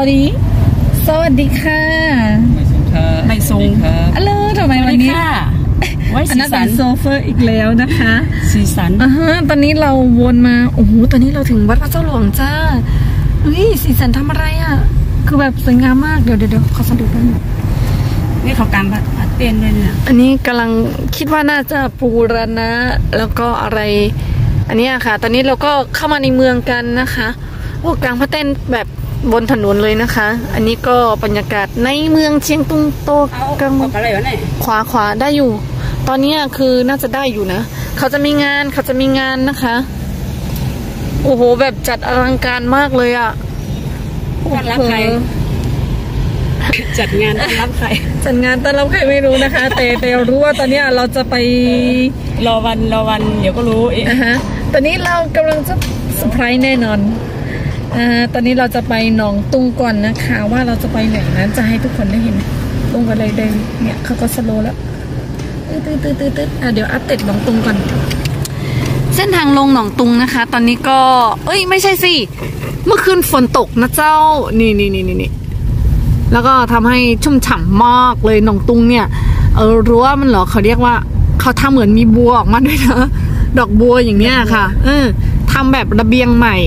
อรี่สวัสดีค่ะไม่ทรงค่ะไม่ทรงอะเลทำไมวันนี้อันนั้นเป็นโซเฟอร์อีกแล้วนะคะสีสันตอนนี้เราวนมาโอ้โหตอนนี้เราถึงวัดพระเจ้าหลวงจ้าเฮ้ยสีสันทำอะไรอ่ะคือแบบสวยงามมากเดี๋ยวขอสะดุดบ้างนี่เขากำลังปัดเตียนเลยเนี่ยอันนี้กำลังคิดว่าน่าจะปูรณะแล้วก็อะไรอันนี้ค่ะตอนนี้เราก็เข้ามาในเมืองกันนะคะโอ้กลางพระเต้นแบบบนถนนเลยนะคะอันนี้ก็บรรยากาศในเมืองเชียงตุงโตกลางอะไรวะเนี่ยขวาได้อยู่ตอนนี้คือน่าจะได้อยู่นะเขาจะมีงานนะคะโอ้โหแบบจัดอลังการมากเลยอ่ะจัดรับใครจัดงานต้อนรับใครจัดงานต้อนรับใครไม่รู้นะคะแต่รู้ว่าตอนนี้เราจะไปรอวันเดี๋ยวก็รู้เองตอนนี้เรากำลังจะเซอร์ไพรส์แน่นอนตอนนี้เราจะไปหนองตุงก่อนนะคะว่าเราจะไปไหนนั้นจะให้ทุกคนได้เห็นตรงกันเลยเดินเนี่ยเขาก็สโลว์แล้วตื้อเดี๋ยวอัปเดตหนองตุงก่อนเส้นทางลงหนองตุงนะคะตอนนี้ก็เอ้ยไม่ใช่สิเมื่อคืนฝนตกนะเจ้านี่แล้วก็ทำให้ชุ่มฉ่ามากเลยหนองตุงเนี่ยรั้วมันเหรอเขาเรียกว่าเขาทำเหมือนมีบัวออกมาด้วยนะดอกบัวอย่างเนี้ยค่ะทำแบบระเบียงใหม่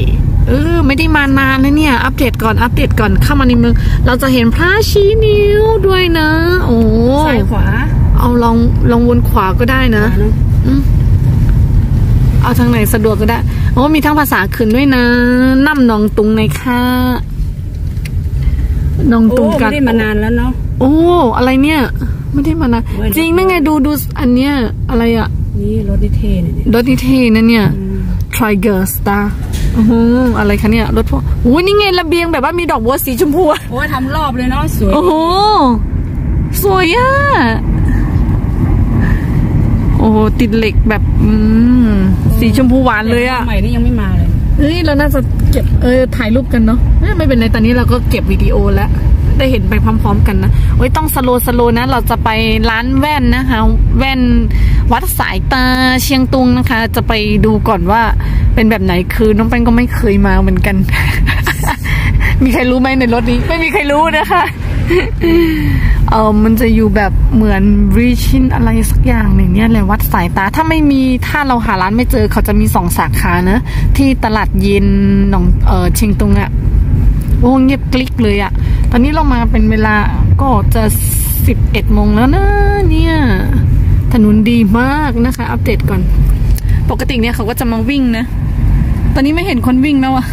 ไม่ได้มานานแล้วเนี่ยอัปเดตก่อนเข้ามาในเมืองเราจะเห็นพระชี้นิ้วด้วยนะโอ้ซ้ายขวาเอาลองวนขวาก็ได้นะเอาทางไหนสะดวกก็ได้โอ้มีทั้งภาษาขึ้นด้วยนะน้ำหนองตุงในค่าหนองตุงกันไม่ได้มานานแล้วเนาะโอ้อะไรเนี่ยไม่ได้มานานจริงนั่นไงดูอันเนี้ยอะไรอ่ะนี่รถดิเทนนะเนี่ย Tiger Star อะไรคะเนี่ยรถพวกโอ้นี่ไงระเบียงแบบว่ามีดอกบัวสีชมพูโอ้ทำรอบเลยเนาะสวยโอ้สวยอ่ะโอ้ติดเหล็กแบบสีชมพูหวานเลยอะใหม่นี่ยังไม่มาเลยเฮ้ยเราน่าจะเก็บถ่ายรูปกันเนาะไม่เป็นไรตอนนี้เราก็เก็บวิดีโอแล้วได้เห็นไปพร้อมๆกันนะโอ้ยต้องสโลว์นะเราจะไปร้านแว่นนะคะแว่นวัดสายตาเชียงตุงนะคะจะไปดูก่อนว่าเป็นแบบไหนคือน้องแป้งก็ไม่เคยมาเหมือนกัน มีใครรู้ไหมในรถนี้ไม่มีใครรู้นะคะมันจะอยู่แบบเหมือนรีชินอะไรสักอย่างหนึ่งเนี่ยเลยวัดสายตาถ้าเราหาร้านไม่เจอเขาจะมี2สาขานะที่ตลาดเย็นหนองเชียงตุงอ่ะโอ้เงียบกลิกเลยอ่ะตอนนี้เรามาเป็นเวลาก็จะ11 โมงแล้วนะเนี่ยถนนดีมากนะคะอัปเดตก่อนปกติเนี่ยเขาก็จะมาวิ่งนะตอนนี้ไม่เห็นคนวิ่งแล้วอ่ะ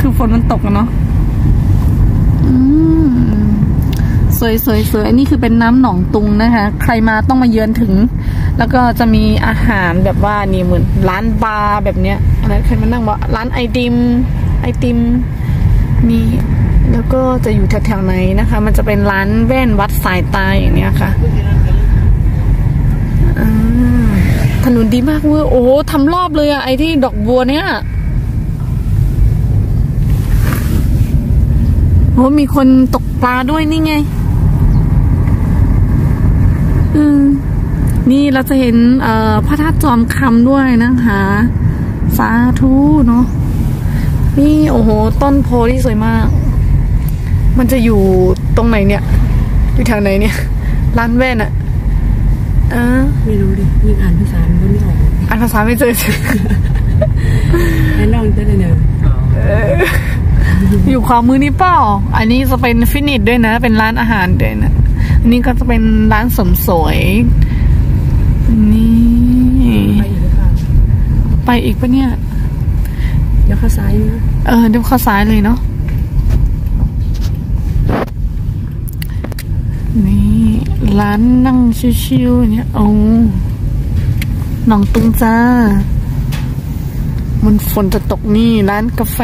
คือฝนมันตกแล้วเนาะสวยอันนี้คือเป็นน้ำหนองตุงนะคะใครมาต้องมาเยือนถึงแล้วก็จะมีอาหารแบบว่านี่เหมือนร้านบาร์แบบเนี้ยอะไรใครมานั่งบอกร้านไอติมมีแล้วก็จะอยู่แถวไหนนะคะมันจะเป็นร้านแว่นวัดสายตาอย่างเนี้ยค่ะถนนดีมากเว้ยโอ้ทำรอบเลยอะไอที่ดอกบัวเนี้ยโอ้มีคนตกปลาด้วยนี่ไงนี่เราจะเห็นพระธาตุจอมคำด้วยนะคะสาธุเนาะนี่โอ้โหต้นโพที่สวยมากมันจะอยู่ตรงไหนเนี่ยอยู่ทางไหนเนี่ยร้านแว่นอะไม่รู้ดิยิ่งอ่านภาษาก็ไม่ออกอ่านภาษาไม่เจอไอ้น้องเจอเลยเนี่ยอยู่ขวามือนี่เปล่าอันนี้จะเป็นฟินิชด้วยนะเป็นร้านอาหารด้วยนะอันนี้ก็จะเป็นร้านเสริมสวยนี่ไปอีกปะเนี่ยเดี๋ยวเข้าซ้ายนะเดี๋ยวเข้าซ้ายเลยเนาะนี่ร้านนั่งชิวๆเนี่ยเอาหนองตุงจ้ามันฝนจะตกนี่ร้านกาแฟ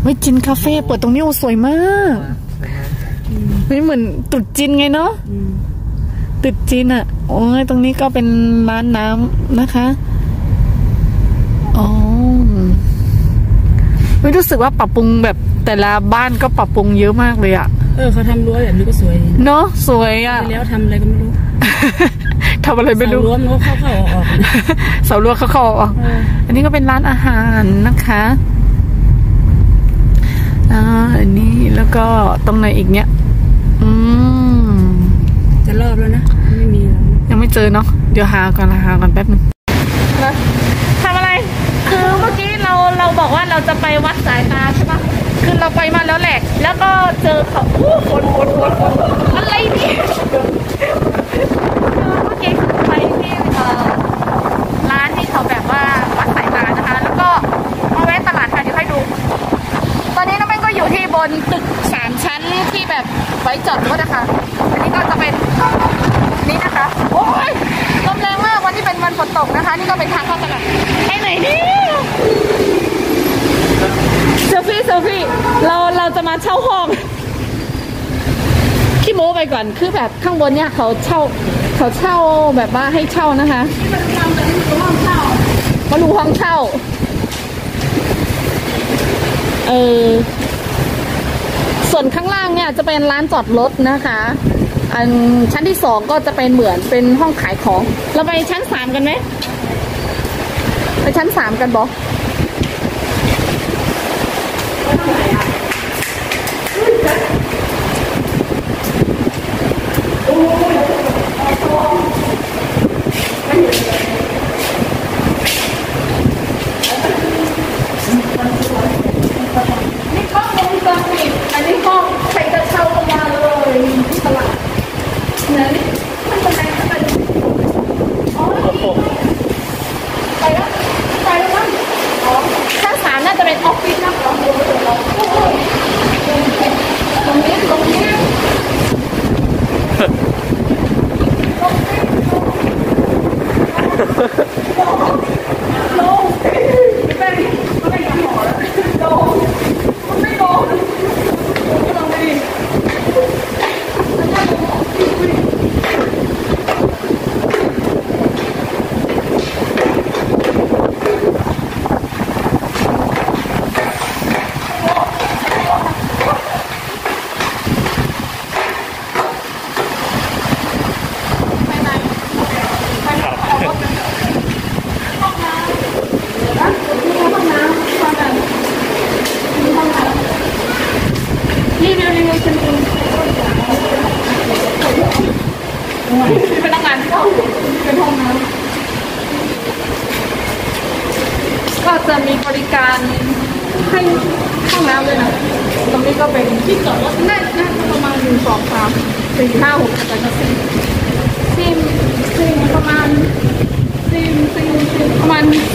ไว้จินคาเฟ่เปิดตรงนี้สวยมากไม่เหมือนตุดจินไงเนาะตุดจินอ่ะโอ้ยตรงนี้ก็เป็นร้านน้ำนะคะอ๋อไม่รู้สึกว่าปรับปรุงแบบแต่ละบ้านก็ปรับปรุงเยอะมากเลยอ่ะเขาทำรั้วแบบนี้ก็สวยเนาะสวยอ่ะแล้วทำอะไรก็ไม่รู้ ทำอะไรไม่รู้เสารั้วมันเข้าออกเสารั้วเข้าออกอันนี้ก็เป็นร้านอาหารนะคะอันนี้ แล้วก็ตรงไหนอีกเนี้ยจะรอบแล้วนะไม่มีแล้วยังไม่เจอเนาะเดี๋ยวหาก่อนละหาก่อนแป๊บนึงนะทำอะไรคือเมื่อกี้เราบอกว่าเราจะไปวัดสายตาใช่ปะคือเราไปมาแล้วแหละแล้วก็เจอเขาอู้ฝนอะไรเนี่ยเมื่อกี้ไปที่ร้านที่เขาแบบว่าวัดสายตานะคะแล้วก็มาแวะตลาดค่ะเดี๋ยวให้ดูตอนนี้น้องแป้งก็อยู่ที่บนตึก3 ชั้นที่แบบไว้จอดรถนะคะอันนี้ก็จะเป็นนี่นะคะโอ้ยลมแรงมากวันนี้เป็นวันฝนตกนะคะนี่ก็เป็นทางเข้าตลาดไปไหนนี่เซลฟี่เราจะมาเช่าห้องขี้โม้ไปก่อนคือแบบข้างบนเนี่ยเขาเช่าแบบว่าให้เช่านะคะมาดูห้องเช่าส่วนข้างล่างเนี่ยจะเป็นร้านจอดรถนะคะอันชั้นที่2ก็จะเป็นเหมือนเป็นห้องขายของเราไปชั้น3กันไหมไปชั้น3กันบอ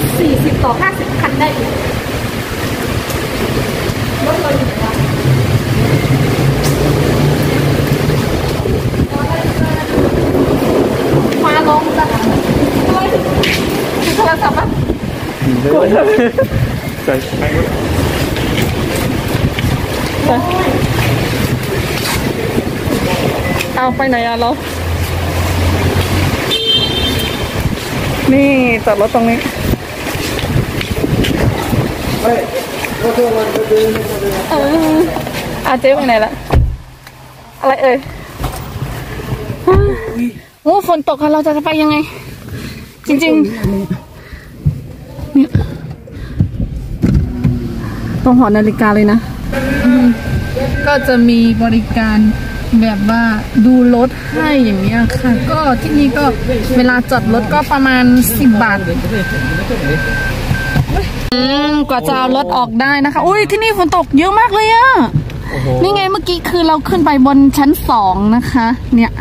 40 ต่อ 50 คันได้อีกรถเราอยู่นะมาลงจ้ะโทรศัพท์ป่ะกดใส่ไปรถเอาไปไหนอะเรานี่จอดรถตรงนี้อาเจ๊ไปไหนละอะไรเอ่ยโอ้ฝนตกค่ะเราจะไปยังไงจริงๆตรงหอนาฬิกาเลยนะก็จะมีบริการแบบว่าดูรถให้อย่างเงี้ยค่ะก็ที่นี่ก็เวลาจอดรถก็ประมาณ10 บาทกว่าจะเอารถออกได้นะคะอุ้ยที่นี่ฝนตกเยอะมากเลยอะนี่ไงเมื่อกี้คือเราขึ้นไปบนชั้น2นะคะเนี่ย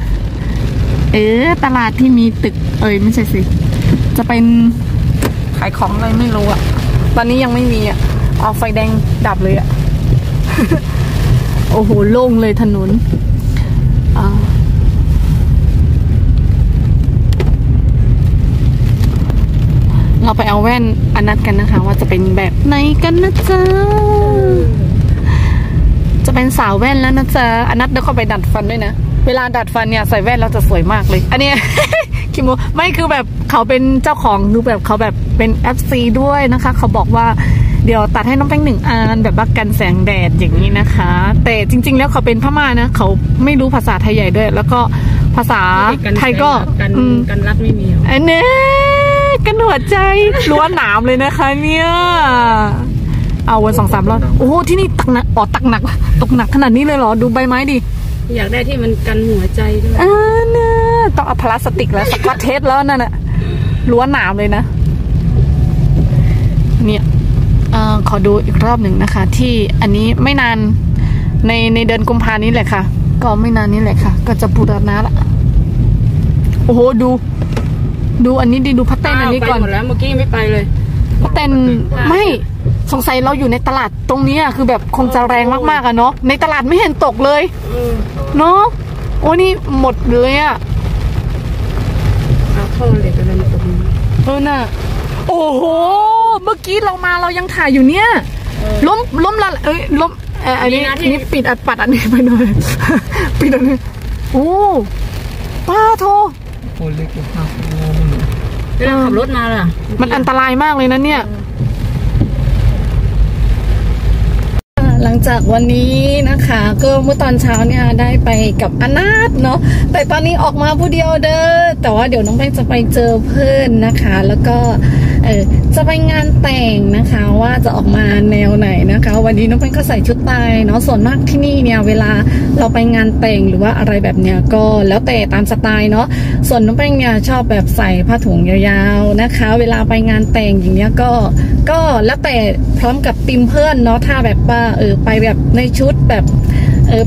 ตลาดที่มีตึกไม่ใช่สิจะเป็นขายของอะไรไม่รู้อะตอนนี้ยังไม่มีอะเอาไฟแดงดับเลยอะ โอ้โหโล่งเลยถนนเราไปเอาแว่นอันนัดกันนะคะว่าจะเป็นแบบไหนกันนะจ๊ะจะเป็นสาวแว่นแล้วนะจ๊ะอันนัดแล้วก็ไปดัดฟันด้วยนะเวลาดัดฟันเนี่ยใส่แว่นเราจะสวยมากเลยอันนี้ คิโมไม่คือแบบเขาเป็นเจ้าของดูแบบเขาแบบเป็น FC ด้วยนะคะเขาบอกว่าเดี๋ยวตัดให้น้องแป้ง1 อันแบบว่ากันแสงแดดอย่างนี้นะคะแต่จริงๆแล้วเขาเป็นพม่านะเขาไม่รู้ภาษาไทยใหญ่ด้วยแล้วก็ภาษาไทยก็กันรัดไม่มีอันนี้กันหัวใจล้วนหนามเลยนะคะเนี่ย เอาวน2-3รอบโอ้โหที่นี่ตักหนักอ๋อตักหนักตกหนักขนาดนี้เลยเหรอดูใบไม้ดิอยากได้ที่มันกันหัวใจด้วยน่าต้องเอาพลาสติกแล้วสกอตเทปแล้วนั่นน่ะล้วนหนามเลยนะเนี่ยขอดูอีกรอบหนึ่งนะคะที่อันนี้ไม่นานในเดือนกุมภานี้แหละค่ะก็ไม่นานนี้แหละค่ะก็จะบูรณะละโอ้โหดูอันนี้ดิดูพระเต้นอันนี้ก่อนไปหมดแล้วเมื่อกี้ไม่ไปเลยพระเต้นไม่สงสัยเราอยู่ในตลาดตรงนี้คือแบบคงจะแรงมากๆอะเนาะในตลาดไม่เห็นตกเลยเนาะโอ้นี่หมดเลยอะเข้าเลยกันเลยตรงนี้เออน่ะโอ้โหเมื่อกี้เรามาเรายังถ่ายอยู่เนี่ยล้มละเอ้ยล้มอันนี้นี่ปิดอัดปัดอันนี้ไปหน่อยปิดอันนี้โอ้ป้าโทคนเล็กอยู่ข้างเวลาขับรถมาล่ะมันอันตรายมากเลยนะเนี่ยหลังจากวันนี้นะคะก็เมื่อตอนเช้าเนี่ยได้ไปกับอนาถเนาะแต่ตอนนี้ออกมาผู้เดียวเด้อแต่ว่าเดี๋ยวน้องแป้งจะไปเจอเพื่อนนะคะแล้วก็จะไปงานแต่งนะคะว่าจะออกมาแนวไหนนะคะวันนี้น้องแป้งก็ใส่ชุดไทยเนาะส่วนมากที่นี่เนี่ยเวลาเราไปงานแต่งหรือว่าอะไรแบบเนี้ยก็แล้วแต่ตามสไตล์เนาะส่วนน้องแป้งเนี่ยชอบแบบใส่ผ้าถุงยาวๆนะคะเวลาไปงานแต่งอย่างเนี้ยก็แล้วแต่พร้อมกับติมเพื่อนเนาะถ้าแบบว่าไปแบบในชุดแบบ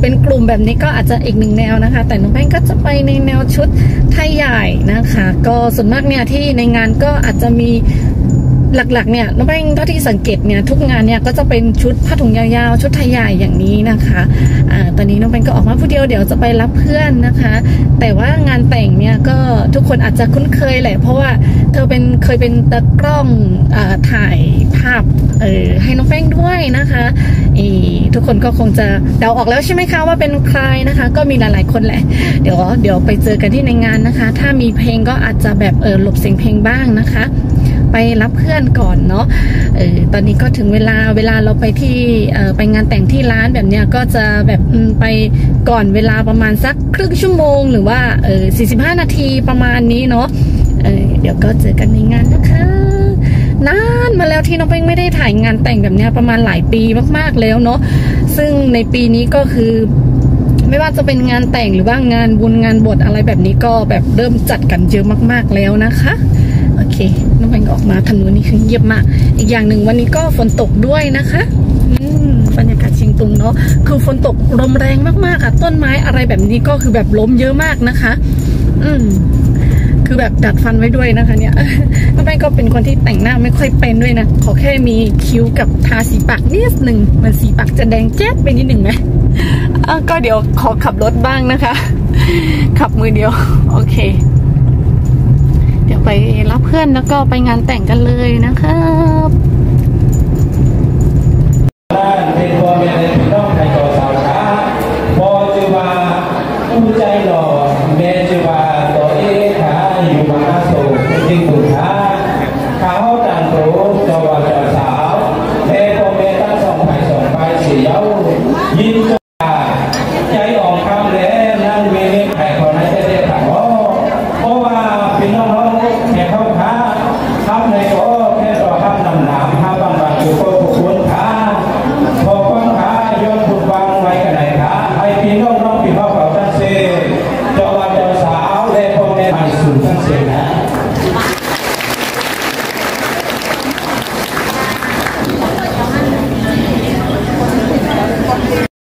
เป็นกลุ่มแบบนี้ก็อาจจะอีกหนึ่งแนวนะคะแต่น้องแป้งก็จะไปในแนวชุดไทยใหญ่นะคะก็ส่วนมากเนี่ยที่ในงานก็อาจจะมีหลักๆเนี่ยน้องแป้งเท่าที่สังเกตเนี่ยทุกงานเนี่ยก็จะเป็นชุดผ้าถุงยาวๆชุดไทยใหญ่อย่างนี้นะคะตอนนี้น้องแป้งก็ออกมาผู้เดียวเดี๋ยวจะไปรับเพื่อนนะคะแต่ว่างานแต่งเนี่ยก็ทุกคนอาจจะคุ้นเคยแหละเพราะว่าเธอเคยเป็นตากล้องถ่ายภาพให้น้องแป้งด้วยนะคะทุกคนก็คงจะเดาออกแล้วใช่ไหมคะว่าเป็นใครนะคะก็มีหลายๆคนแหละเดี๋ยวไปเจอกันที่ในงานนะคะถ้ามีเพลงก็อาจจะแบบหลบเสียงเพลงบ้างนะคะไปรับเพื่อนก่อนเนาะตอนนี้ก็ถึงเวลาเราไปที่ไปงานแต่งที่ร้านแบบเนี้ยก็จะแบบไปก่อนเวลาประมาณสักครึ่งชั่วโมงหรือว่า45 นาทีประมาณนี้เนาะเดี๋ยวก็เจอกันในงานนะคะนานมาแล้วที่น้องแป้งไม่ได้ถ่ายงานแต่งแบบเนี้ยประมาณหลายปีมากๆแล้วเนาะซึ่งในปีนี้ก็คือไม่ว่าจะเป็นงานแต่งหรือว่างานบุญงานบวชอะไรแบบนี้ก็แบบเริ่มจัดกันเยอะมากๆแล้วนะคะโอเคน้องแป้งออกมาถนนนี่คือเงียบมากอีกอย่างหนึ่งวันนี้ก็ฝนตกด้วยนะคะบรรยากาศเชียงตุงเนาะคือฝนตกลมแรงมากๆค่ะต้นไม้อะไรแบบนี้ก็คือแบบล้มเยอะมากนะคะคือแบบดัดฟันไว้ด้วยนะคะเนี่ยน้องแป้งก็เป็นคนที่แต่งหน้าไม่ค่อยเป็นด้วยนะขอแค่มีคิ้วกับทาสีปากนิดหนึ่งมันสีปากจะแดงแจ๊ดไปนิดหนึ่งไหมก็เดี๋ยวขอขับรถบ้างนะคะขับมือเดียวโอเคเดี๋ยวไปรับเพื่อนแล้วก็ไปงานแต่งกันเลยนะครับ